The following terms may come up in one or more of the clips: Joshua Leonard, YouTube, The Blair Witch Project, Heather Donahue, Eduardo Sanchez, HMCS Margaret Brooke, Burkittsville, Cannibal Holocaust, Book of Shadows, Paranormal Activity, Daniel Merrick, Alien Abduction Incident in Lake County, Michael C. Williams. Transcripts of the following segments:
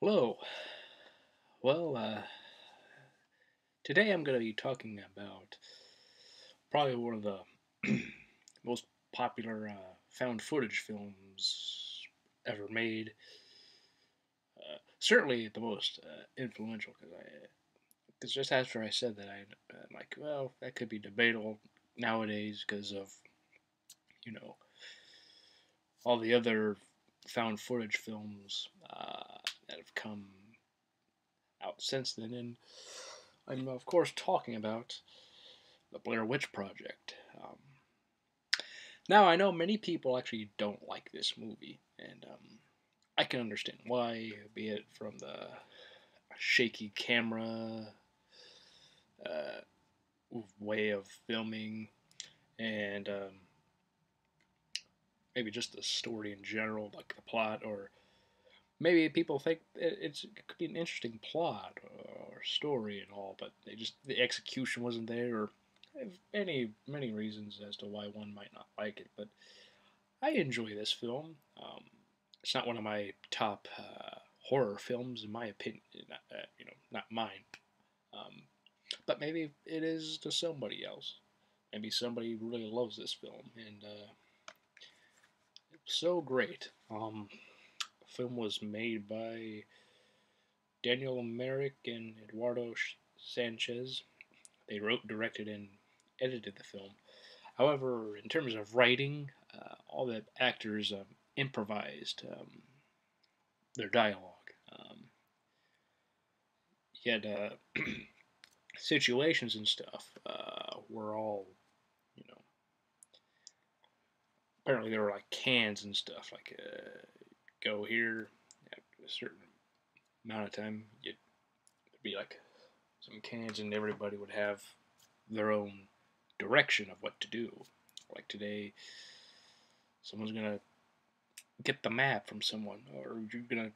Hello. Well, today I'm going to be talking about probably one of the most popular found footage films ever made. Certainly the most influential, because just after I said that, I'm like, well, that could be debatable nowadays because of, you know, all the other found footage films that have come out since then, and I'm of course talking about The Blair Witch Project. Now I know many people actually don't like this movie, and I can understand why, be it from the shaky camera way of filming, and maybe just the story in general, like the plot, or maybe people think it could be an interesting plot or story and all, but they just, the execution wasn't there, or many reasons as to why one might not like it. But I enjoy this film. It's not one of my top horror films, in my opinion. You know, not mine. But maybe it is to somebody else. Maybe somebody really loves this film, and so great. The film was made by Daniel Merrick and Eduardo Sanchez. They wrote, directed, and edited the film. However, in terms of writing, all the actors improvised their dialogue. You had situations and stuff were all, you know, apparently there were like cans and stuff, like go here after a certain amount of time, you'd be like some cans, and everybody would have their own direction of what to do. Like today, someone's gonna get the map from someone, or you're gonna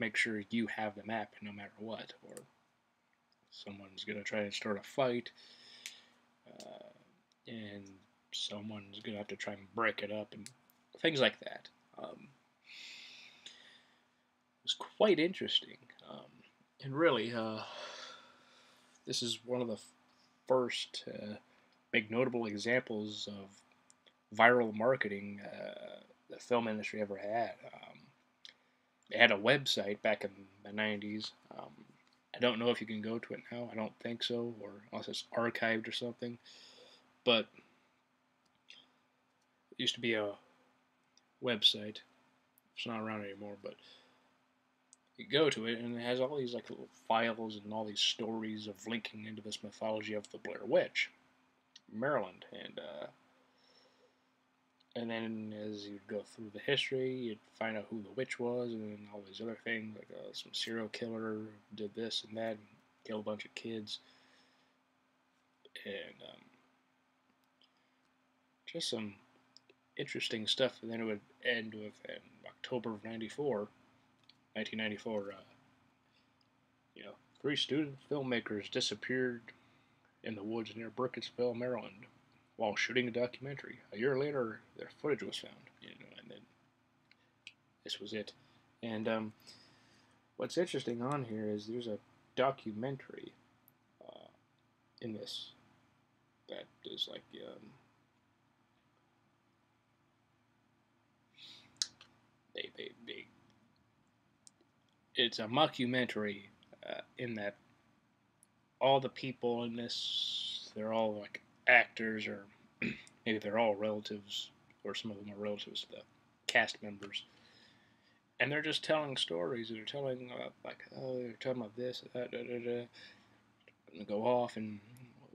make sure you have the map no matter what, or someone's gonna try and start a fight, and someone's gonna have to try and break it up, and things like that. It was quite interesting, and really, this is one of the first big notable examples of viral marketing the film industry ever had. It had a website back in the 90s. I don't know if you can go to it now. I don't think so, or unless it's archived or something, but used to be a website. It's not around anymore, but you go to it and it has all these like little files and all these stories of linking into this mythology of the Blair Witch, Maryland, and then as you'd go through the history, you'd find out who the witch was, and then all these other things like some serial killer did this and that, and killed a bunch of kids, and just some interesting stuff. And then it would end with, in October of 1994, you know, 3 student filmmakers disappeared in the woods near Burkittsville, Maryland, while shooting a documentary. A year later, their footage was found, you know, and then this was it. And what's interesting on here is there's a documentary in this that is like, it's a mockumentary in that all the people in this, they're all like actors, or maybe they're all relatives, or some of them are relatives to the cast members, and they're just telling stories. They're telling like, oh, they're talking about this, that, da, da, da, and go off, and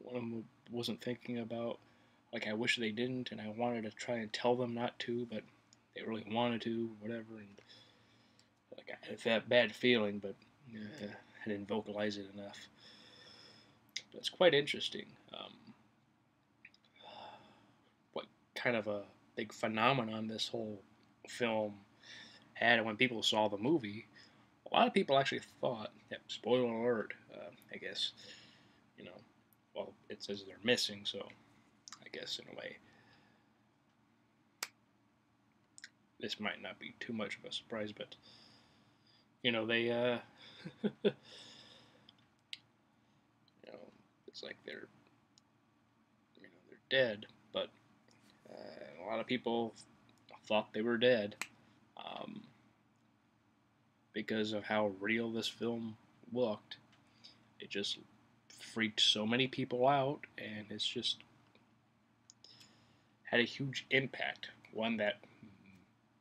one of them wasn't thinking about, like, I wish they didn't, and I wanted to try and tell them not to, but they really wanted to, whatever, and like, I had that bad feeling, but I didn't vocalize it enough. That's quite interesting. What kind of a big phenomenon this whole film had, and when people saw the movie, a lot of people actually thought, yep, spoiler alert, I guess, you know, well, it says they're missing, so I guess in a way, this might not be too much of a surprise, but You know, they, you know, it's like they're, you know, they're dead, but a lot of people thought they were dead because of how real this film looked. It just freaked so many people out, and it's just had a huge impact, one that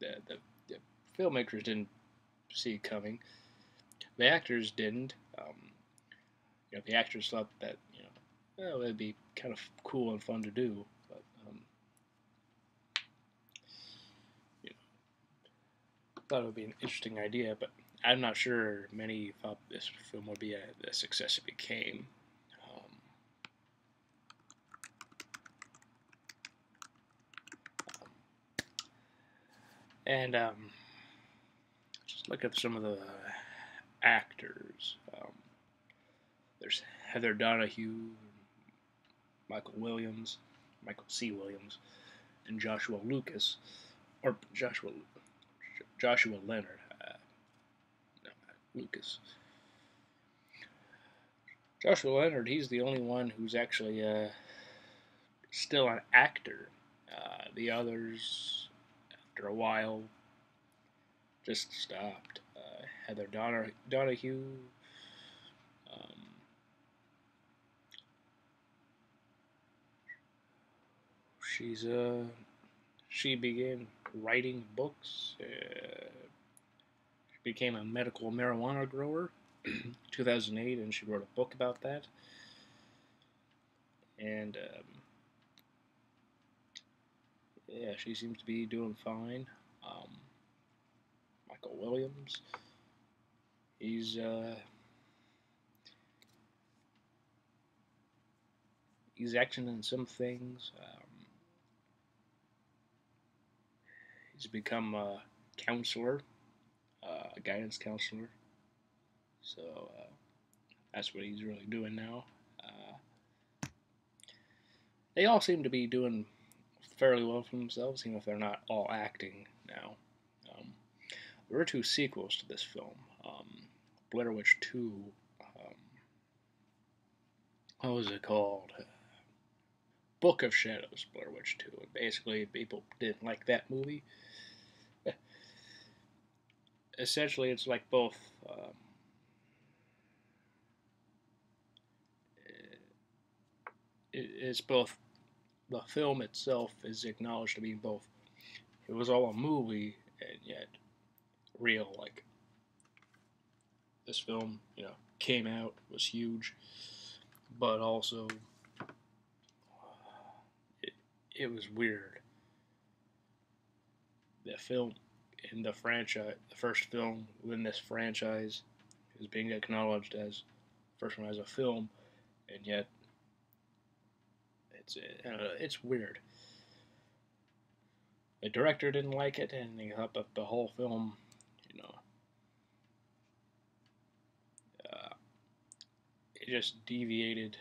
the filmmakers didn't see coming. The actors didn't. You know, the actors thought that, you know, oh, it'd be kind of cool and fun to do, but you know, thought it would be an interesting idea. But I'm not sure many thought this film would be the success it became. Just look up some of the actors. There's Heather Donahue, Michael Williams, Michael C. Williams, and Joshua Leonard. Joshua Leonard, he's the only one who's actually still an actor. The others, after a while, just stopped. Heather Donahue, she began writing books. Became a medical marijuana grower in 2008, and she wrote a book about that. And yeah, she seems to be doing fine. Michael Williams, he's acting in some things. He's become a counselor. A guidance counselor, so that's what he's really doing now. They all seem to be doing fairly well for themselves, even if they're not all acting now. There were two sequels to this film, Blair Witch 2, what was it called? Book of Shadows, Blair Witch 2, and basically people didn't like that movie. Essentially, it's like both. It's both. The film itself is acknowledged to be both. It was all a movie and yet real. Like this film, you know, came out, was huge, but also it was weird. The film. In the franchise, the first film within this franchise is being acknowledged as first one as a film, and yet it's weird. The director didn't like it, and he thought that the whole film, you know, it just deviated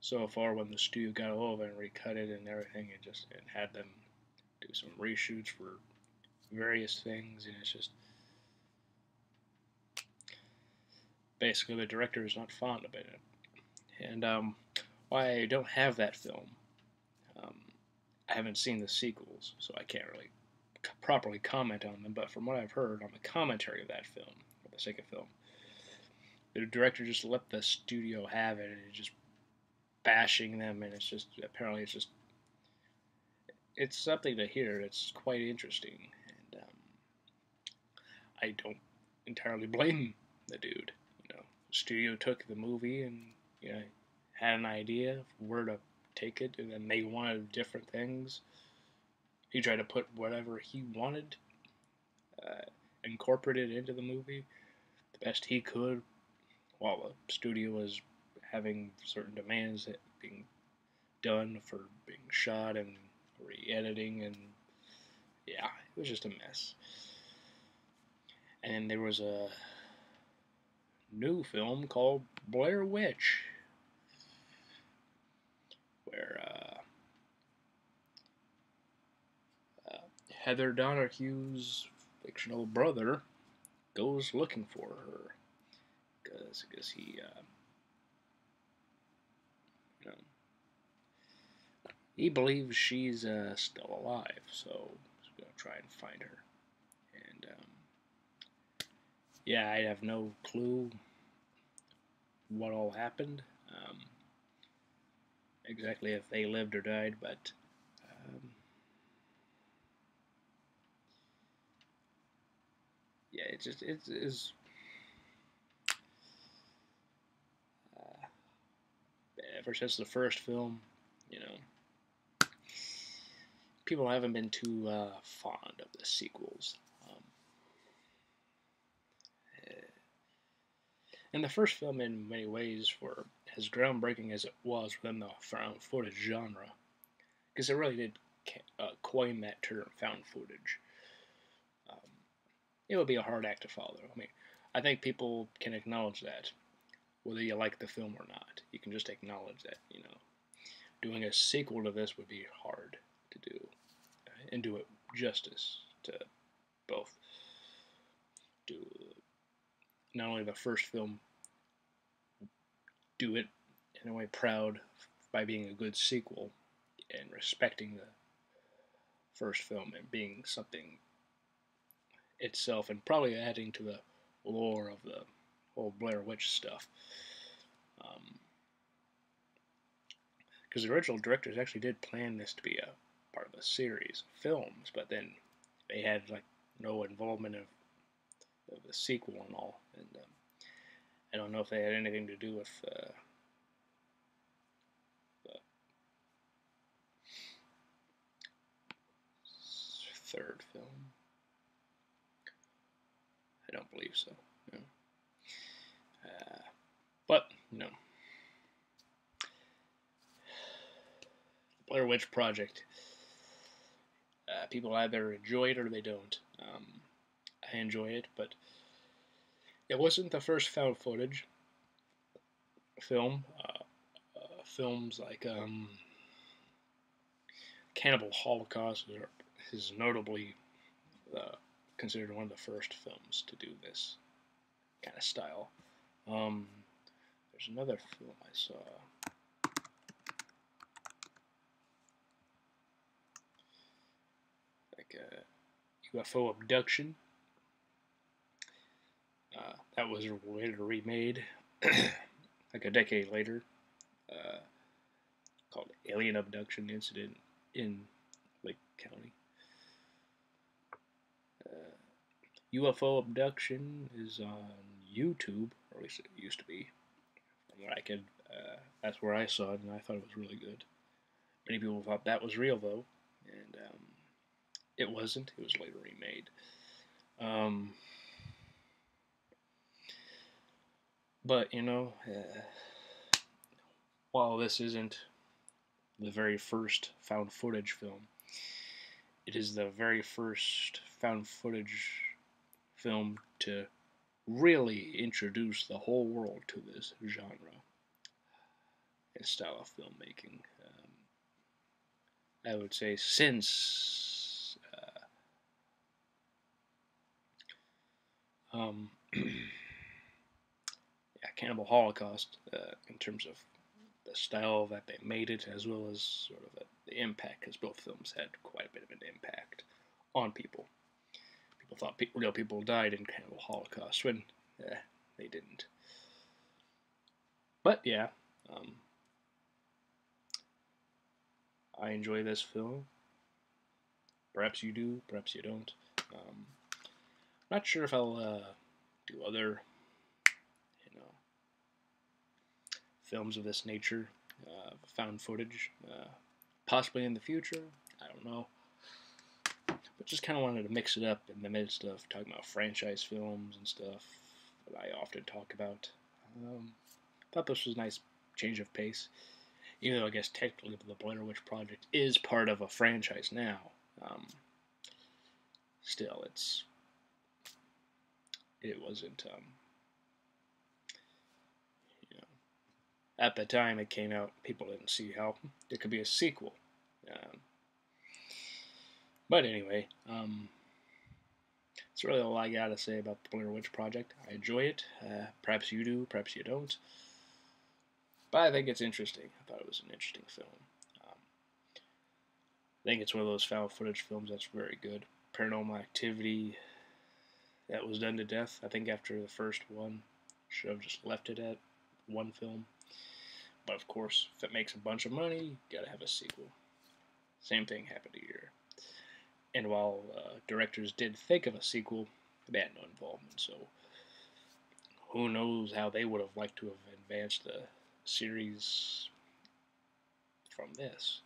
so far. When the studio got over and recut it and everything, it had them do some reshoots for various things, and it's just basically the director is not fond of it. And I don't have that film. I haven't seen the sequels, so I can't really properly comment on them, but from what I've heard on the commentary of that film, or the second film, the director just let the studio have it, and it's just bashing them, and it's just, apparently it's just, it's something to hear. It's quite interesting, and I don't entirely blame the dude. You know, the studio took the movie and, you know, had an idea of where to take it, and then they wanted different things. He tried to put whatever he wanted, incorporated into the movie the best he could, while the studio was having certain demands that being done for being shot and re-editing, and yeah, it was just a mess. And there was a new film called Blair Witch, where Heather Donahue's fictional brother goes looking for her. Because I guess he, you know, he believes she's still alive, so he's going to try and find her. And, yeah, I have no clue what all happened, exactly if they lived or died, but yeah, it just is ever since the first film, you know, people haven't been too fond of the sequels. And the first film, in many ways, were as groundbreaking as it was within the found footage genre, because it really did coin that term, found footage. It would be a hard act to follow. I mean, I think people can acknowledge that, whether you like the film or not. You can just acknowledge that, you know, doing a sequel to this would be hard to do, and do it justice to both not only the first film, do it in a way proud by being a good sequel and respecting the first film and being something itself, and probably adding to the lore of the whole Blair Witch stuff. Because the original directors actually did plan this to be a part of a series of films, but then they had like no involvement of the sequel and all, and I don't know if they had anything to do with the third film. I don't believe so. No. But no, the Blair Witch Project. People either enjoy it or they don't. I enjoy it, but it wasn't the first found footage film. Films like Cannibal Holocaust is notably considered one of the first films to do this kind of style. There's another film I saw. Like a UFO Abduction. That was later remade, like a decade later, called Alien Abduction Incident in Lake County. UFO Abduction is on YouTube, or at least it used to be. From what I could, that's where I saw it, and I thought it was really good. Many people thought that was real, though, and it wasn't. It was later remade. But, you know, while this isn't the very first found footage film, it is the very first found footage film to really introduce the whole world to this genre and style of filmmaking. I would say since Cannibal Holocaust, in terms of the style that they made it, as well as sort of the impact, because both films had quite a bit of an impact on people. People thought real people died in Cannibal Holocaust, when they didn't. But yeah, I enjoy this film. Perhaps you do, perhaps you don't. Not sure if I'll do other films of this nature, found footage, possibly in the future, I don't know, but just kind of wanted to mix it up in the midst of talking about franchise films and stuff that I often talk about. Thought this was a nice change of pace, even though I guess technically the Blair Witch Project is part of a franchise now. Still, it wasn't, at the time it came out, people didn't see how there could be a sequel. But anyway, That's really all I got to say about the Blair Witch Project. I enjoy it. Perhaps you do, perhaps you don't. But I think it's interesting. I thought it was an interesting film. I think it's one of those found footage films that's very good. Paranormal Activity, that was done to death. I think after the first one, should have just left it at one film. But of course, if it makes a bunch of money, you gotta have a sequel. Same thing happened here. And while directors did think of a sequel, they had no involvement. So who knows how they would have liked to have advanced the series from this.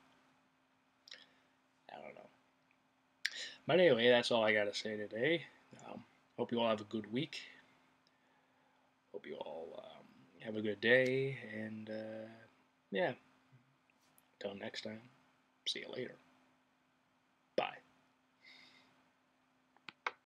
I don't know. But anyway, that's all I gotta say today. Hope you all have a good week. Hope you all have a good day. And yeah, until next time, see you later.